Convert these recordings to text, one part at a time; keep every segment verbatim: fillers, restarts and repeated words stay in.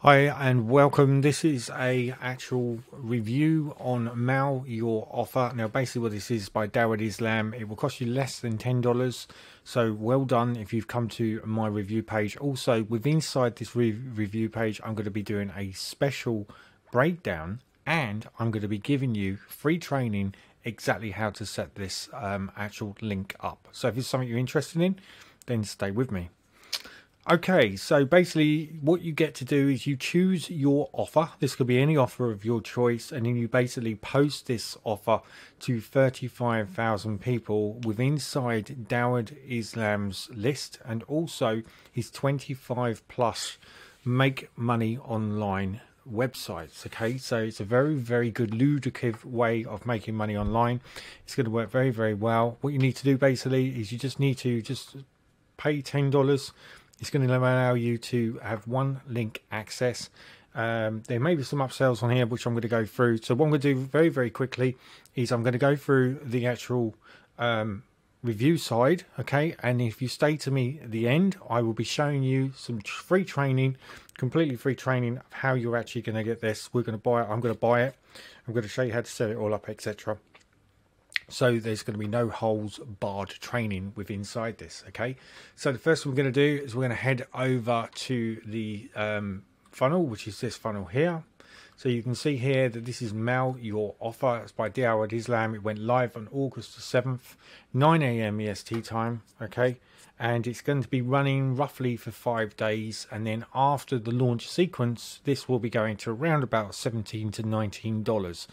Hi and welcome. This is a actual review on Mail Your Offer. Now basically what this is by Dawood Islam. It will cost you less than ten dollars. So well done if you've come to my review page. Also with inside this re review page I'm going to be doing a special breakdown and I'm going to be giving you free training exactly how to set this um, actual link up. So if it's something you're interested in, then stay with me. Okay, so basically what you get to do is you choose your offer. This could be any offer of your choice, and then you basically post this offer to thirty-five thousand people within inside Dawood Islam's list and also his twenty-five plus Make Money Online websites. Okay, so it's a very very good lucrative way of making money online. It's going to work very very well. What you need to do basically is you just need to just pay ten dollars. It's going to allow you to have one link access. Um, there may be some upsells on here, which I'm going to go through. So what I'm going to do very, very quickly is I'm going to go through the actual um, review side. Okay. And if you stay to me at the end, I will be showing you some free training, completely free training of how you're actually going to get this. We're going to buy it. I'm going to buy it. I'm going to show you how to set it all up, et cetera. So there's going to be no holes barred training with inside this. Okay, so the first thing we're going to do is we're going to head over to the um, funnel, which is this funnel here. So you can see here that this is Mail Your Offer. It's by Dawood Islam. It went live on August the seventh, nine A M E S T time. Okay, and it's going to be running roughly for five days. And then after the launch sequence, this will be going to around about seventeen to nineteen dollars.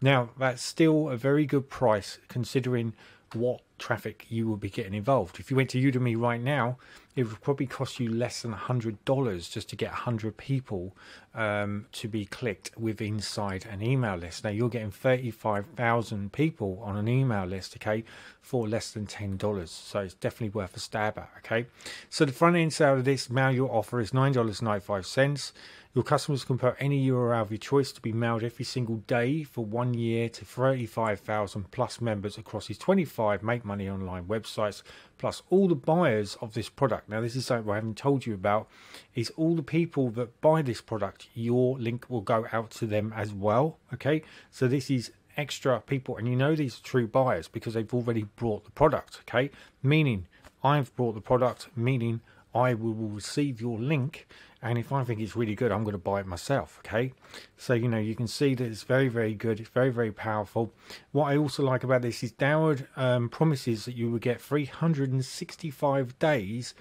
Now, that's still a very good price considering what traffic you will be getting involved. If you went to Udemy right now, it would probably cost you less than one hundred dollars just to get one hundred people um, to be clicked with inside an email list. Now, you're getting thirty-five thousand people on an email list, okay, for less than ten dollars. So it's definitely worth a stab at, okay. So the front end sale of this Mail Your Offer is nine ninety-five. Your customers can put any U R L of your choice to be mailed every single day for one year to thirty-five thousand plus members across his twenty-five Make Money Online websites, plus all the buyers of this product. Now, this is something I haven't told you about, is all the people that buy this product, your link will go out to them as well. Okay, so this is extra people, and you know these are true buyers because they've already bought the product. Okay, meaning I've bought the product, meaning I will receive your link, and if I think it's really good, I'm going to buy it myself. Okay, so you know you can see that it's very very good. It's very very powerful. What I also like about this is Dawood um, promises that you will get three hundred sixty-five days,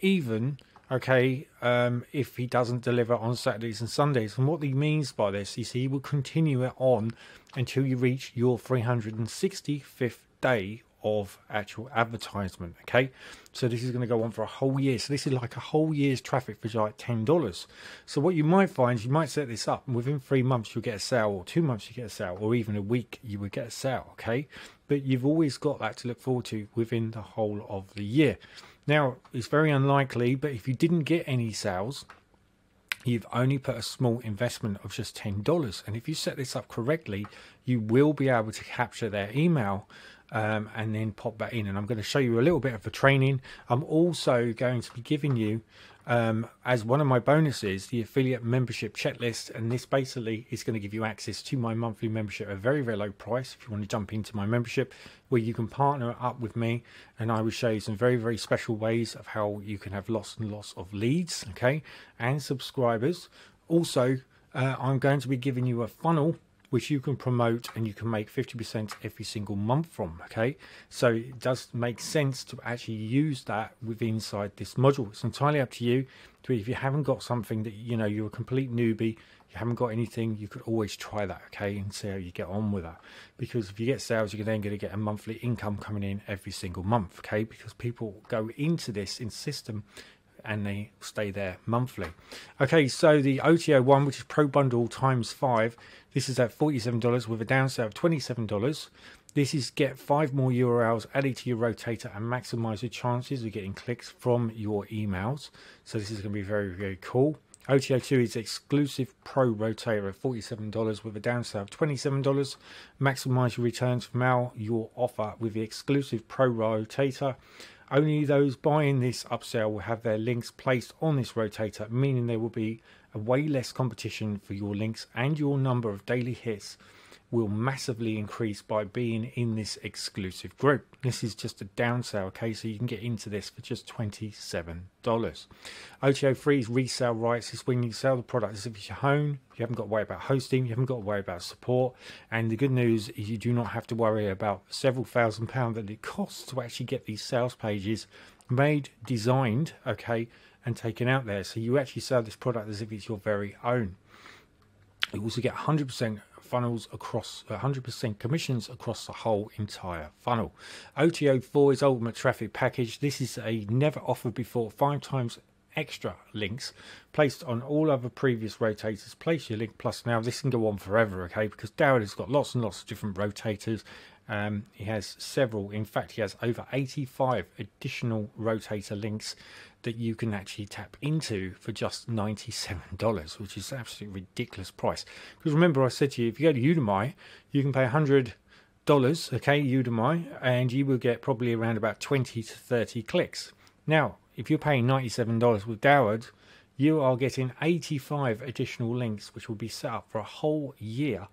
even okay um, if he doesn't deliver on Saturdays and Sundays. And what he means by this is he will continue it on until you reach your three hundred sixty-fifth day of actual advertisement. Okay, so this is going to go on for a whole year. So this is like a whole year's traffic for like ten dollars. So what you might find is you might set this up and within three months you'll get a sale, or two months you get a sale, or even a week you would get a sale. Okay, but you've always got that to look forward to within the whole of the year. Now it's very unlikely, but if you didn't get any sales, you've only put a small investment of just ten dollars. And if you set this up correctly, you will be able to capture their email Um, and then pop that in. And I'm going to show you a little bit of a training. I'm also going to be giving you um, as one of my bonuses the affiliate membership checklist, and this basically is going to give you access to my monthly membership at a very very low price if you want to jump into my membership, where you can partner up with me and I will show you some very very special ways of how you can have lots and lots of leads, okay, and subscribers. Also uh, I'm going to be giving you a funnel which you can promote and you can make fifty percent every single month from, okay? So it does make sense to actually use that with inside this module. It's entirely up to you. If you haven't got something that, you know, you're a complete newbie, you haven't got anything, you could always try that, okay, and see how you get on with that. Because if you get sales, you're then going to get a monthly income coming in every single month, okay? Because people go into this in system and they stay there monthly. Okay, so the O T O one, which is Pro Bundle times five, this is at forty-seven dollars with a down sale of twenty-seven dollars. This is get five more U R Ls added to your rotator and maximize your chances of getting clicks from your emails. So this is going to be very, very cool. O T O two is exclusive pro rotator at forty-seven dollars with a down sale of twenty-seven dollars. Maximize your returns from Mail Your Offer with the exclusive pro rotator. Only those buying this upsell will have their links placed on this rotator, meaning there will be a way less competition for your links, and your number of daily hits will massively increase by being in this exclusive group. This is just a down sale, okay, so you can get into this for just twenty-seven dollars. O T O free resale rights is when you sell the product as if it's your own. You haven't got to worry about hosting, you haven't got to worry about support, and the good news is you do not have to worry about several thousand pounds that it costs to actually get these sales pages made, designed, okay, and taken out there. So you actually sell this product as if it's your very own. You also get one hundred percent funnels across one hundred percent commissions across the whole entire funnel. O T O four is ultimate traffic package. This is a never offered before five times extra links placed on all other previous rotators. Place your link plus now. This can go on forever, okay, because Dawood has got lots and lots of different rotators. Um, he has several, in fact he has over eighty-five additional rotator links that you can actually tap into for just ninety-seven dollars, which is an absolutely ridiculous price. Because remember I said to you, if you go to Udemy, you can pay one hundred dollars, okay, Udemy, and you will get probably around about twenty to thirty clicks. Now, if you're paying ninety-seven dollars with Dawood, you are getting eighty-five additional links, which will be set up for a whole year.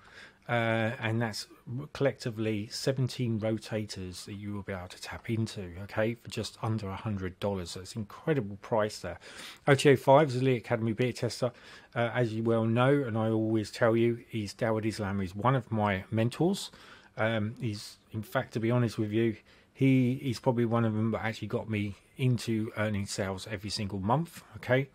Uh, and that's collectively seventeen rotators that you will be able to tap into, okay, for just under one hundred dollars. So it's an incredible price there. O T O five is Elite Academy Beta Tester. Uh, as you well know, and I always tell you, is Dawood Islam is one of my mentors. Um, he's, in fact, to be honest with you, he is probably one of them that actually got me into earning sales every single month, okay,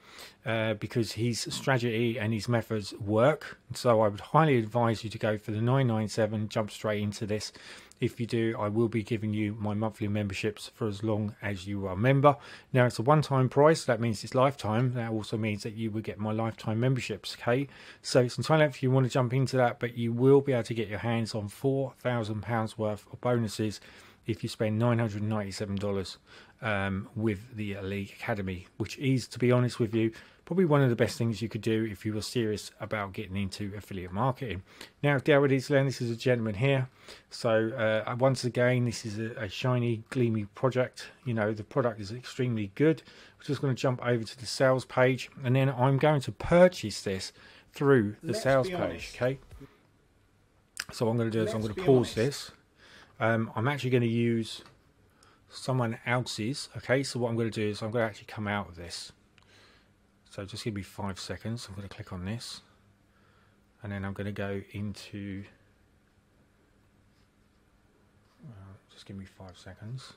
uh, because his strategy and his methods work. So I would highly advise you to go for the nine ninety-seven, jump straight into this. If you do, I will be giving you my monthly memberships for as long as you are a member. Now, it's a one-time price. That means it's lifetime. That also means that you will get my lifetime memberships, okay? So it's entirely up if you want to jump into that, but you will be able to get your hands on four thousand pounds worth of bonuses if you spend nine hundred ninety-seven dollars um, with the Elite Academy, which is, to be honest with you, probably one of the best things you could do if you were serious about getting into affiliate marketing. Now, Dawood Islam, this is a gentleman here. So uh, once again, this is a, a shiny, gleamy project. You know, the product is extremely good. We're just going to jump over to the sales page, and then I'm going to purchase this through the Let's sales page, honest. okay? So what I'm going to do Let's is I'm going to pause honest. this. Um, I'm actually going to use someone else's, okay, so what I'm going to do is I'm going to actually come out of this. So just give me five seconds, I'm going to click on this, and then I'm going to go into, uh, just give me five seconds.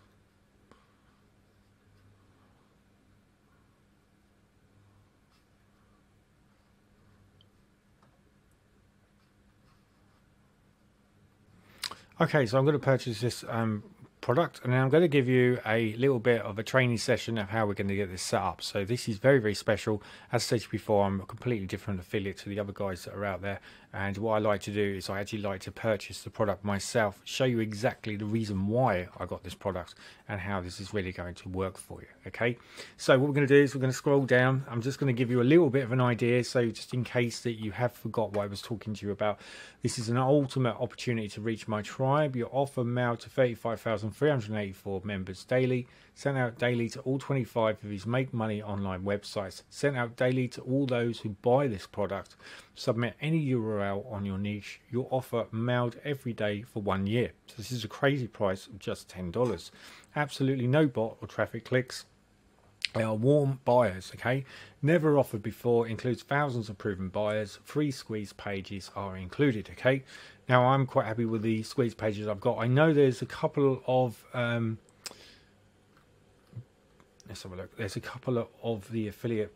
Okay, so I'm going to purchase this um, product, and then I'm going to give you a little bit of a training session of how we're going to get this set up. So this is very, very special. As I said before, I'm a completely different affiliate to the other guys that are out there. And what I like to do is I actually like to purchase the product myself, show you exactly the reason why I got this product and how this is really going to work for you, okay? So what we're going to do is we're going to scroll down. I'm just going to give you a little bit of an idea. So just in case that you have forgot what I was talking to you about, this is an ultimate opportunity to reach my tribe. Your offer mailed to thirty-five thousand three hundred eighty-four members daily, sent out daily to all twenty-five of his Make Money Online websites, sent out daily to all those who buy this product. Submit any U R L on your niche. Your offer mailed every day for one year. So this is a crazy price of just ten dollars. Absolutely no bot or traffic clicks. They are warm buyers, okay? Never offered before, includes thousands of proven buyers. Free squeeze pages are included, okay? Now, I'm quite happy with the squeeze pages I've got. I know there's a couple of, um, let's have a look. There's a couple of the affiliate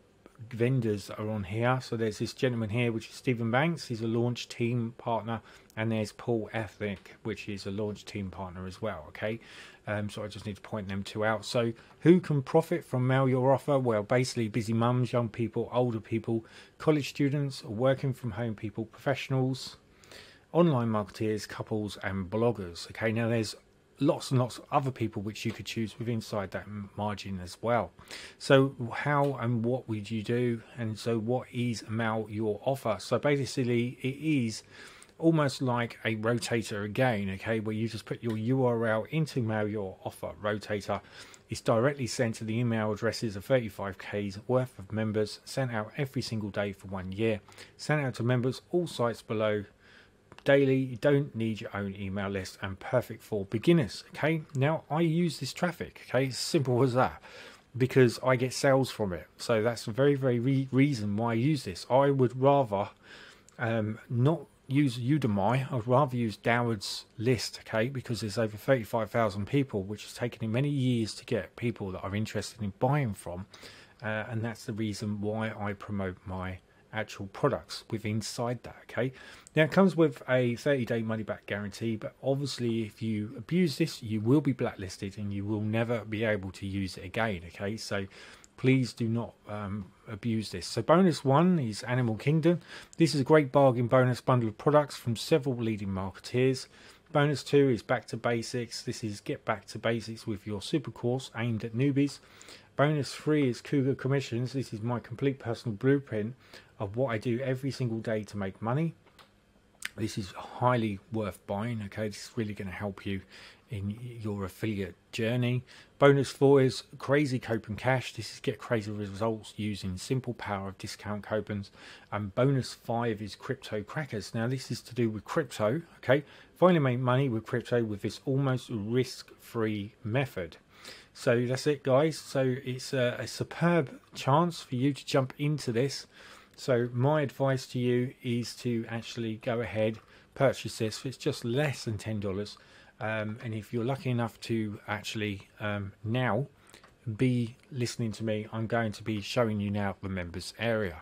vendors that are on here. So there's this gentleman here, which is Stephen Banks. He's a launch team partner. And there's Paul Ethnic, which is a launch team partner as well, okay? Um, so I just need to point them two out. So who can profit from Mail Your Offer? Well, basically busy mums, young people, older people, college students, working from home people, professionals, online marketeers, couples, and bloggers, okay? Now, there's lots and lots of other people which you could choose with inside that margin as well. So how and what would you do? And so what is Mail Your Offer? So basically it is almost like a rotator again, okay, where you just put your U R L into Mail Your Offer rotator. It's directly sent to the email addresses of thirty-five K's worth of members, sent out every single day for one year, sent out to members, all sites below, daily. You don't need your own email list, and perfect for beginners, okay? Now, I use this traffic, okay, simple as that, because I get sales from it. So that's the very, very re reason why I use this. I would rather um, not use Udemy. I'd rather use Dawood's list, okay, because there's over thirty-five thousand people, which has taken him many years to get people that are interested in buying from, uh, and that's the reason why I promote my actual products with inside that, okay? Now, it comes with a thirty day money back guarantee, but obviously if you abuse this, you will be blacklisted and you will never be able to use it again, okay? So please do not um, abuse this. So bonus one is Animal Kingdom. This is a great bargain bonus bundle of products from several leading marketeers. Bonus two is Back to Basics. This is get back to basics with your super course aimed at newbies. Bonus three is Cougar Commissions. This is my complete personal blueprint of what I do every single day to make money. This is highly worth buying, okay? This is really going to help you in your affiliate journey. Bonus four is Crazy Coupon Cash. This is get crazy results using simple power of discount coupons. And bonus five is Crypto Crackers. Now, this is to do with crypto, okay? Finally make money with crypto with this almost risk-free method. So that's it, guys. So it's a, a superb chance for you to jump into this. So my advice to you is to actually go ahead, purchase this. It's just less than ten dollars. Um, and if you're lucky enough to actually um, now be listening to me, I'm going to be showing you now the members area.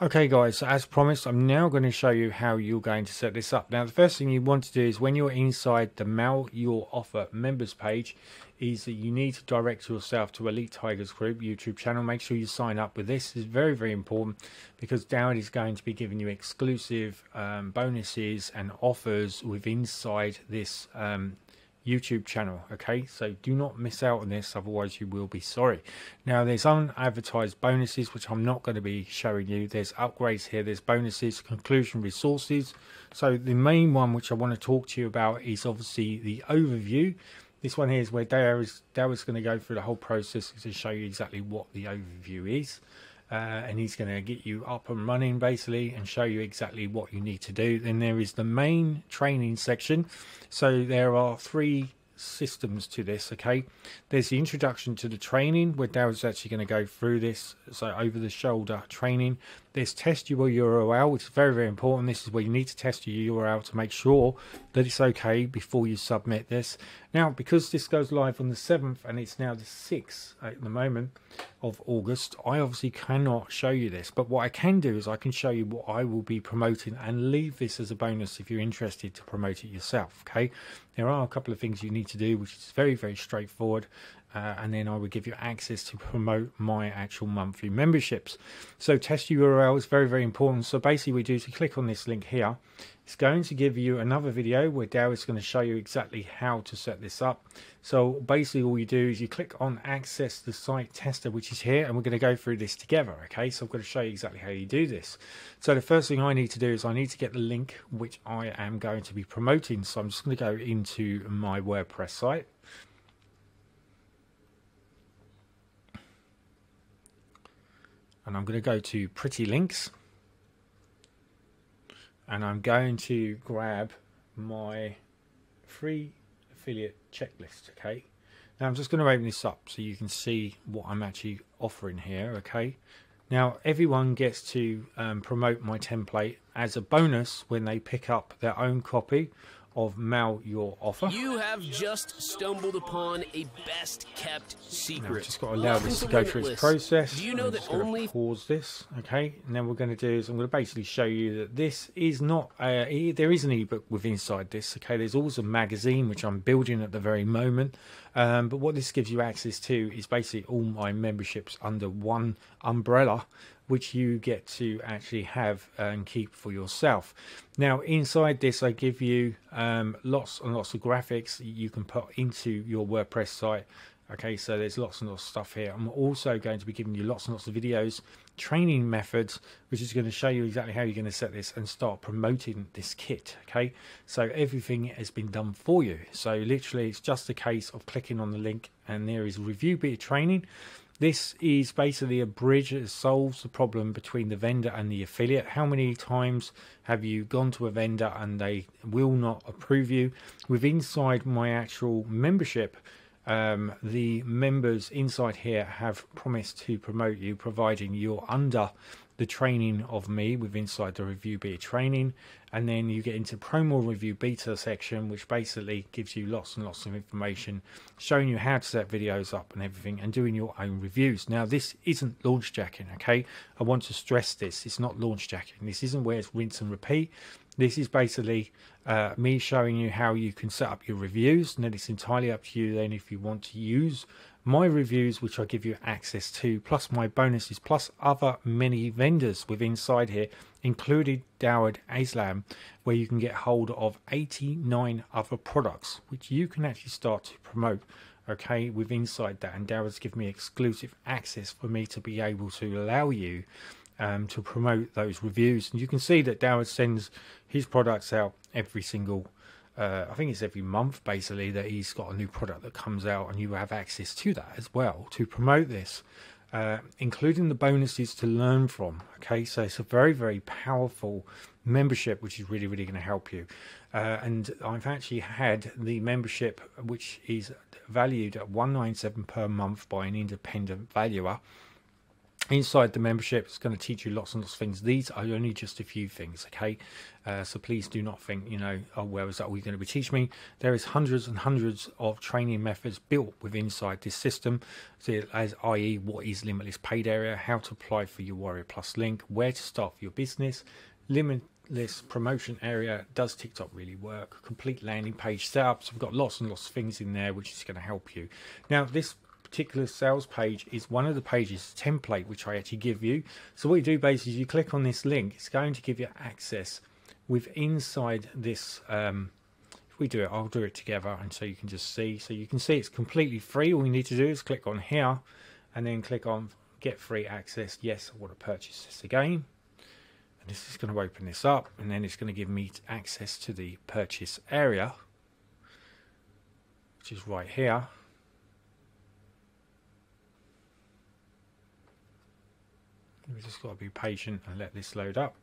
Okay, guys, so as promised, I'm now going to show you how you're going to set this up. Now, the first thing you want to do is when you're inside the Mail Your Offer members page is that you need to direct yourself to Elite Tigers Group YouTube channel. Make sure you sign up with this. It's very, very important because Dawood is going to be giving you exclusive um, bonuses and offers within inside this um, YouTube channel, okay? So do not miss out on this, otherwise you will be sorry. Now, there's unadvertised bonuses, which I'm not going to be showing you. There's upgrades here, there's bonuses, conclusion resources. So the main one which I want to talk to you about is obviously the overview. This one here is where Dawood's going to go through the whole process to show you exactly what the overview is. Uh, and he's going to get you up and running basically and show you exactly what you need to do. Then there is the main training section. So there are three systems to this, okay? There's the introduction to the training where Dawood's actually going to go through this, so over the shoulder training. There's test your U R L, which is very, very important. This is where you need to test your U R L to make sure that it's okay before you submit this. Now, because this goes live on the seventh and it's now the sixth at the moment of August, I obviously cannot show you this, but what I can do is I can show you what I will be promoting and leave this as a bonus if you're interested to promote it yourself, okay? There are a couple of things you need to do, which is very, very straightforward. Uh, and then I would give you access to promote my actual monthly memberships. So test U R L is very, very important. So basically we do to click on this link here. It's going to give you another video where Dawood is going to show you exactly how to set this up. So basically all you do is you click on access the site tester, which is here, and we're going to go through this together, okay? So I'm going to show you exactly how you do this. So the first thing I need to do is I need to get the link which I am going to be promoting. So I'm just going to go into my WordPress site. And I'm going to go to Pretty Links, and I'm going to grab my free affiliate checklist, okay? Now I'm just going to open this up so you can see what I'm actually offering here, okay? Now everyone gets to um, promote my template as a bonus when they pick up their own copy of Mail Your Offer. You have just stumbled upon a best-kept secret. Now, I've just got to allow this to go through its process. Do you know that only pause this, okay? And then we're going to do is I'm going to basically show you that this is not a, e there is an ebook with inside this, okay? There's also a magazine which I'm building at the very moment, um, but what this gives you access to is basically all my memberships under one umbrella, which you get to actually have and keep for yourself. Now inside this I give you um, lots and lots of graphics you can put into your WordPress site Okay, so there's lots and lots of stuff here. I'm also going to be giving you lots and lots of videos, training methods, which is going to show you exactly how you're going to set this and start promoting this kit. Okay, so everything has been done for you. So literally it's just a case of clicking on the link, and there is review beta training. This is basically a bridge that solves the problem between the vendor and the affiliate. How many times have you gone to a vendor and they will not approve you? With inside my actual membership, um, the members inside here have promised to promote you, providing you're under the training of me with inside the review beta training. And then you get into promo review beta section, which basically gives you lots and lots of information, showing you how to set videos up and everything, and doing your own reviews. Now this isn't launch jacking, okay? I want to stress this, it's not launch jacking. This isn't where it's rinse and repeat. This is basically uh, me showing you how you can set up your reviews, and then it's entirely up to you then if you want to use my reviews, which I give you access to, plus my bonuses, plus other many vendors with inside here, including Dawood Islam, where you can get hold of eighty-nine other products, which you can actually start to promote, okay, with inside that. And Dawood's given me exclusive access for me to be able to allow you Um, to promote those reviews. And you can see that Dawood sends his products out every single uh, I think it's every month basically, that he's got a new product that comes out, and you have access to that as well to promote this, uh, including the bonuses to learn from. Okay, so it's a very very powerful membership, which is really really going to help you, uh, and I've actually had the membership, which is valued at one ninety-seven per month by an independent valuer. Inside the membership, it's going to teach you lots and lots of things. These are only just a few things, okay? Uh, so please do not think, you know, oh, where is that all you're going to be teaching me? There is hundreds and hundreds of training methods built with inside this system, so as that is what is limitless paid area, how to apply for your Warrior Plus link, where to start for your business, limitless promotion area, does TikTok really work, complete landing page setups. We've got lots and lots of things in there, which is going to help you. Now, this particular sales page is one of the pages template which I actually give you. So what you do basically is you click on this link, it's going to give you access with inside this. Um, if we do it, I'll do it together, and so you can just see. So you can see it's completely free. All you need to do is click on here and then click on get free access. Yes, I want to purchase this again. And this is going to open this up, and then it's going to give me access to the purchase area, which is right here. We've just got to be patient and let this load up.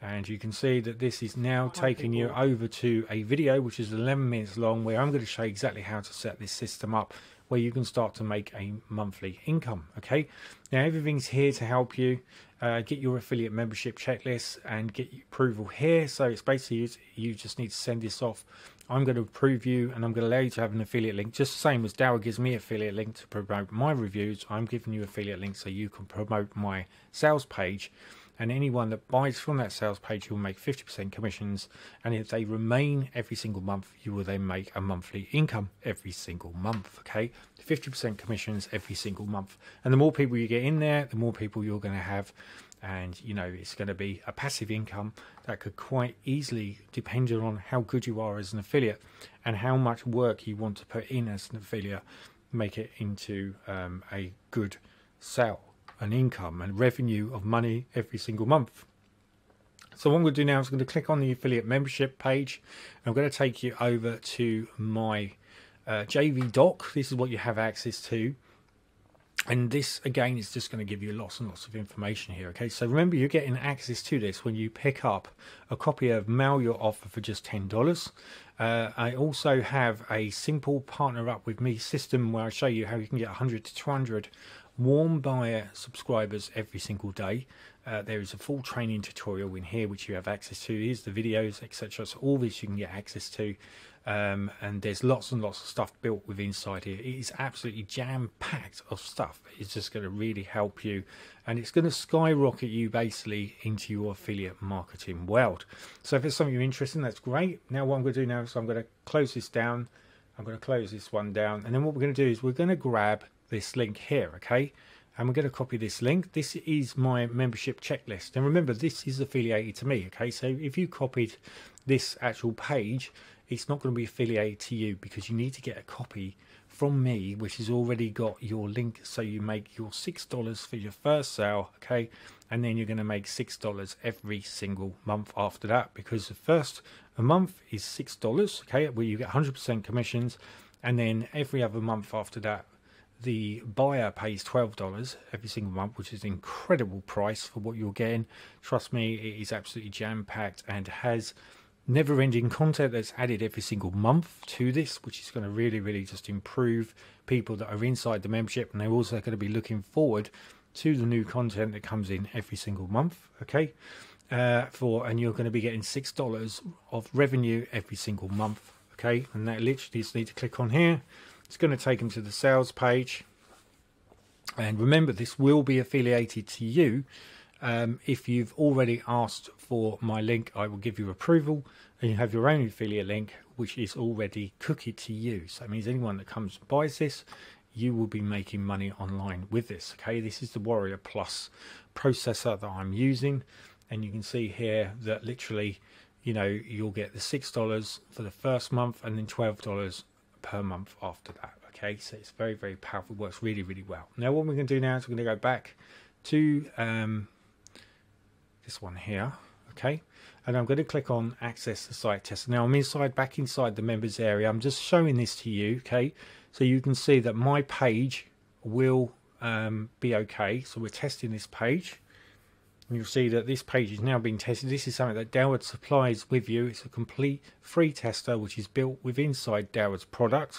And you can see that this is now taking you over to a video which is eleven minutes long, where I'm going to show you exactly how to set this system up, where you can start to make a monthly income. Okay, now everything's here to help you uh, get your affiliate membership checklist and get your approval here. So it's basically you just need to send this off. I'm going to approve you, and I'm going to allow you to have an affiliate link, just the same as Dawood gives me affiliate link to promote my reviews. I'm giving you affiliate links so you can promote my sales page, and anyone that buys from that sales page will make fifty percent commissions, and if they remain every single month, you will then make a monthly income every single month. Okay, fifty percent commissions every single month, and the more people you get in there, the more people you're going to have. And you know, it's going to be a passive income that could quite easily, depending on how good you are as an affiliate and how much work you want to put in as an affiliate, make it into um, a good sale, an income and revenue of money every single month. So what I'm going to do now is I'm going to click on the affiliate membership page, and I'm going to take you over to my uh, J V doc. This is what you have access to. And this again is just going to give you lots and lots of information here. Okay, so remember, you're getting access to this when you pick up a copy of Mail Your Offer for just ten dollars. Uh, I also have a simple partner up with me system where I show you how you can get one hundred to two hundred warm buyer subscribers every single day. Uh, there is a full training tutorial in here which you have access to. Here's the videos, et cetera. So all this you can get access to. Um, and there's lots and lots of stuff built with inside here. It is absolutely jam-packed of stuff. It's just going to really help you, and it's going to skyrocket you basically into your affiliate marketing world. So if it's something you're interested in, that's great. Now what I'm going to do now is I'm going to close this down. I'm going to close this one down, and then what we're going to do is we're going to grab this link here, okay? And we're going to copy this link. This is my membership checklist, and remember, this is affiliated to me, okay? So if you copied this actual page, it's not going to be affiliated to you, because you need to get a copy from me, which has already got your link. So you make your six dollars for your first sale, okay? And then you're going to make six dollars every single month after that, because the first a month is six dollars, okay, where you get one hundred percent commissions. And then every other month after that, the buyer pays twelve dollars every single month, which is an incredible price for what you're getting. Trust me, it is absolutely jam-packed and has never-ending content that's added every single month to this, which is going to really, really just improve people that are inside the membership. And they're also going to be looking forward to the new content that comes in every single month, okay? Uh, for and you're going to be getting six dollars of revenue every single month, okay? And that literally just need to click on here. It's going to take them to the sales page. And remember, this will be affiliated to you. Um, if you've already asked for my link, I will give you approval, and you have your own affiliate link, which is already cookied to you. So that means anyone that comes and buys this, you will be making money online with this. Okay, this is the Warrior Plus processor that I'm using. And you can see here that literally, you know, you'll get the six dollars for the first month and then twelve dollars per month after that, okay? So it's very, very powerful, works really, really well. Now what we're going to do now is we're going to go back to um this one here, okay, and I'm going to click on access the site test. Now I'm inside back inside the members area. I'm just showing this to you, okay, so you can see that my page will um be okay. So we're testing this page, and you'll see that this page is now being tested. This is something that Dawood supplies with you. It's a complete free tester, which is built with inside Dawood's product.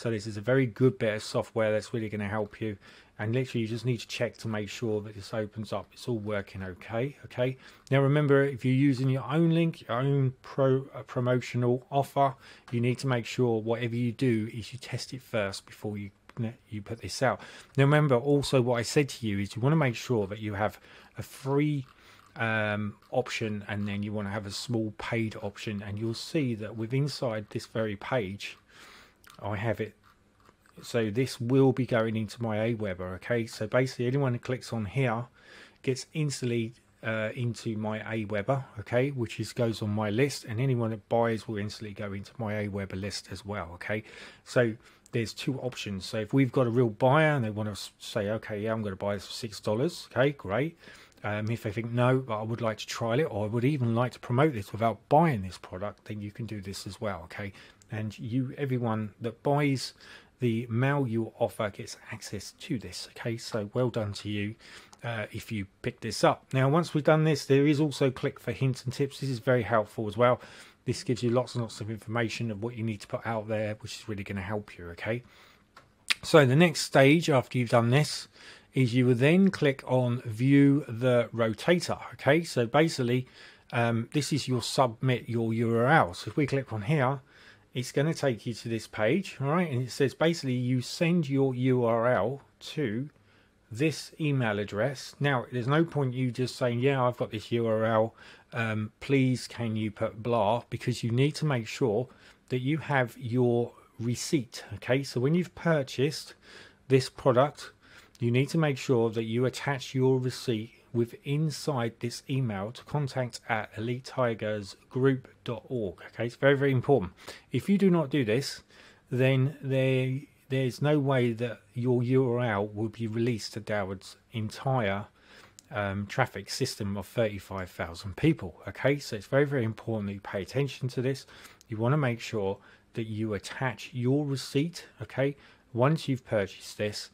So this is a very good bit of software that's really going to help you. And literally, you just need to check to make sure that this opens up. It's all working okay. Okay. Now, remember, if you're using your own link, your own pro uh, promotional offer, you need to make sure whatever you do is you test it first before you you put this out. Now remember also what I said to you is you want to make sure that you have a free um, option, and then you want to have a small paid option. And you'll see that with inside this very page I have it, so this will be going into my Aweber, okay? So basically anyone who clicks on here gets instantly uh, into my Aweber, okay, which is goes on my list, and anyone that buys will instantly go into my Aweber list as well, okay? So there's two options. So if we've got a real buyer and they want to say, okay, yeah, I'm going to buy this for six dollars, okay, great. Um, if they think, no, but I would like to trial it, or I would even like to promote this without buying this product, then you can do this as well, okay? And you, everyone that buys the Mail Your Offer gets access to this, okay? So well done to you uh, if you pick this up. Now, once we've done this, there is also click for hints and tips. This is very helpful as well. This gives you lots and lots of information of what you need to put out there, which is really going to help you, okay? So the next stage after you've done this is you will then click on view the rotator, okay? So basically, um, this is your submit your U R L. So if we click on here, it's going to take you to this page, all right? And it says basically you send your U R L to this email address. Now there's no point you just saying, yeah, I've got this U R L, um, please can you put blah, because you need to make sure that you have your receipt, okay? So when you've purchased this product, you need to make sure that you attach your receipt with inside this email to contact at elite tigers group dot org, okay? It's very, very important. If you do not do this, then they there's no way that your U R L will be released to Dawood's entire um, traffic system of thirty-five thousand people, okay? So it's very, very important that you pay attention to this. You want to make sure that you attach your receipt, okay, once you've purchased this,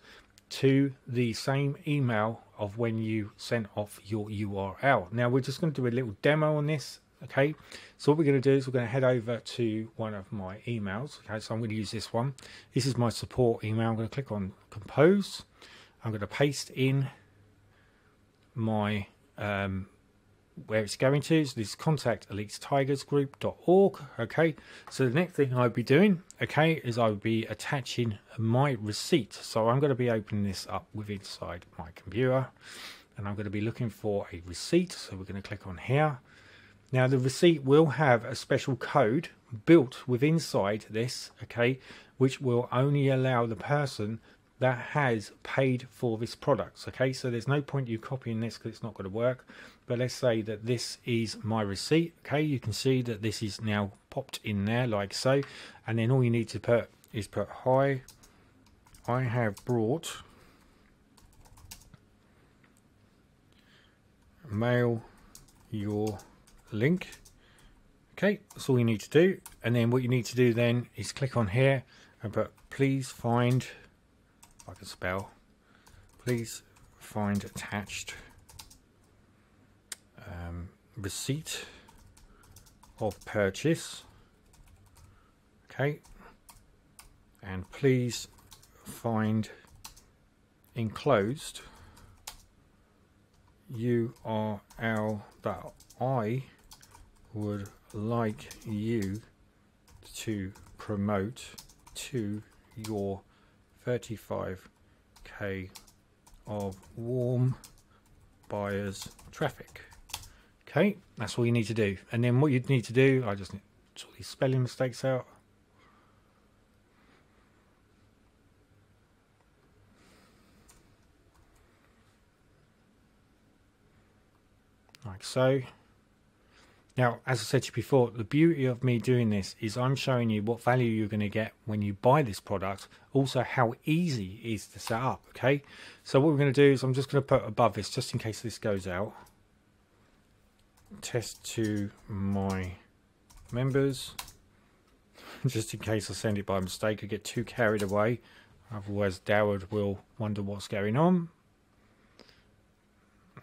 to the same email of when you sent off your U R L. Now we're just going to do a little demo on this, okay? So what we're going to do is we're going to head over to one of my emails, okay? So I'm going to use this one. This is my support email. I'm going to click on compose. I'm going to paste in my um where it's going to. So this is contact elite tigers group dot org, okay? So the next thing I'll be doing, okay, is I'll be attaching my receipt. So I'm going to be opening this up with inside my computer, and I'm going to be looking for a receipt. So we're going to click on here. Now the receipt will have a special code built with inside this, okay, which will only allow the person that has paid for this product, okay? So there's no point you copying this because it's not going to work. But let's say that this is my receipt, okay? You can see that this is now popped in there like so, and then all you need to put is put hi I have brought Mail Your Link. Okay, that's all you need to do. And then what you need to do then is click on here and put please find, if I can spell, please find attached um, receipt of purchase. Okay, and please find enclosed U R L that I would like you to promote to your thirty-five K of warm buyers traffic. Okay, that's all you need to do. And then what you need to do, I just need to sort these spelling mistakes out. Like so. Now, as I said to you before, the beauty of me doing this is I'm showing you what value you're going to get when you buy this product, also how easy it is to set up, okay? So what we're going to do is I'm just going to put above this, just in case this goes out, test to my members, just in case I send it by mistake, I get too carried away, otherwise Dawood will wonder what's going on.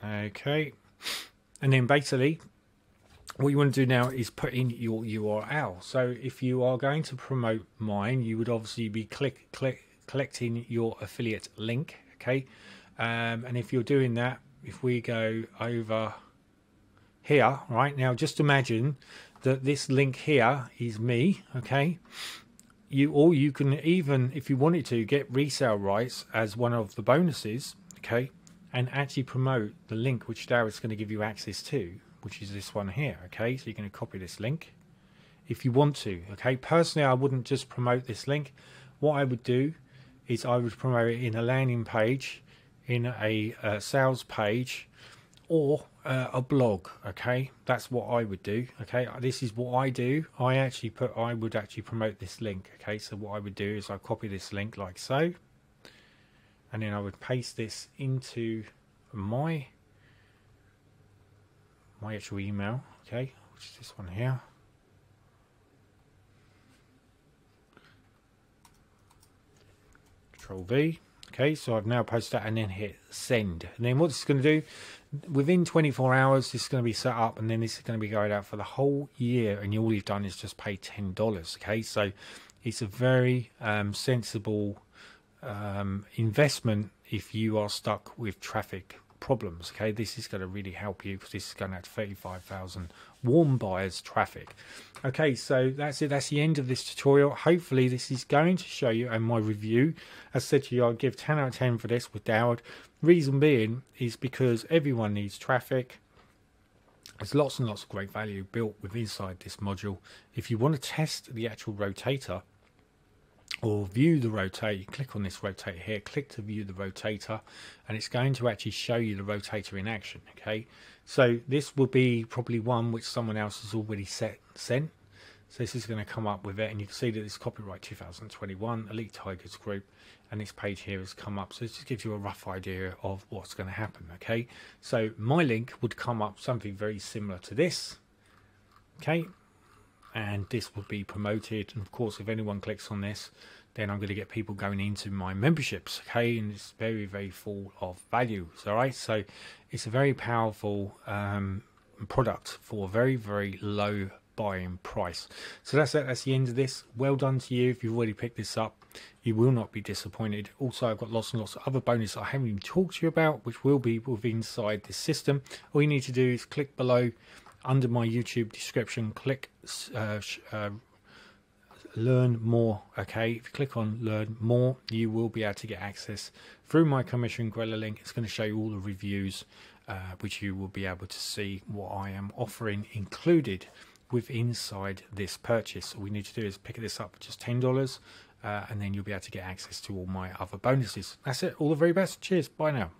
Okay, and then basically, what you want to do now is put in your U R L. So if you are going to promote mine, you would obviously be click, click, collecting your affiliate link, okay? Um, and if you're doing that, if we go over here, right now, just imagine that this link here is me, okay? You or you can even, if you wanted to, get resale rights as one of the bonuses, okay? And actually promote the link which Dawood's going to give you access to, which is this one here, okay? So you're going to copy this link if you want to, okay? Personally, I wouldn't just promote this link. What I would do is I would promote it in a landing page, in a uh, sales page, or uh, a blog, okay? That's what I would do, okay? This is what I do. I actually put, I would actually promote this link, okay? So what I would do is I copy this link like so, and then I would paste this into my my actual email, okay, which is this one here. Control V. Okay, so I've now posted that and then hit send. And then what it's going to do, within twenty-four hours, this is going to be set up, and then this is going to be going out for the whole year, and all you've done is just pay ten dollars, okay? So it's a very um, sensible um, investment if you are stuck with traffic problems, okay? This is going to really help you, because this is going to have thirty-five thousand warm buyers traffic. Okay, so that's it. That's the end of this tutorial. Hopefully this is going to show you, and my review, as I said to you, I'll give ten out of ten for this with Dawood. Reason being is because everyone needs traffic. There's lots and lots of great value built with inside this module. If you want to test the actual rotator or view the rotator, you click on this rotator here, click to view the rotator, and it's going to actually show you the rotator in action, okay? So this will be probably one which someone else has already set sent, so this is going to come up with it, and you can see that it's copyright two thousand twenty-one Elite Tigers Group, and this page here has come up, so this just gives you a rough idea of what's going to happen, okay? So my link would come up something very similar to this, okay? And this will be promoted, and of course if anyone clicks on this, then I'm going to get people going into my memberships, okay? And it's very very full of values, all right? So it's a very powerful um product for a very very low buying price. So that's it. That's the end of this. Well done to you. If you've already picked this up, you will not be disappointed. Also, I've got lots and lots of other bonuses I haven't even talked to you about, which will be within inside this system. All you need to do is click below under my YouTube description, click uh, uh, learn more, okay? If you click on learn more, you will be able to get access through my Commission Gorilla link. It's going to show you all the reviews, uh, which you will be able to see what I am offering included with inside this purchase. All we need to do is pick this up for just ten dollars, uh, and then you'll be able to get access to all my other bonuses. That's it. All the very best. Cheers. Bye now.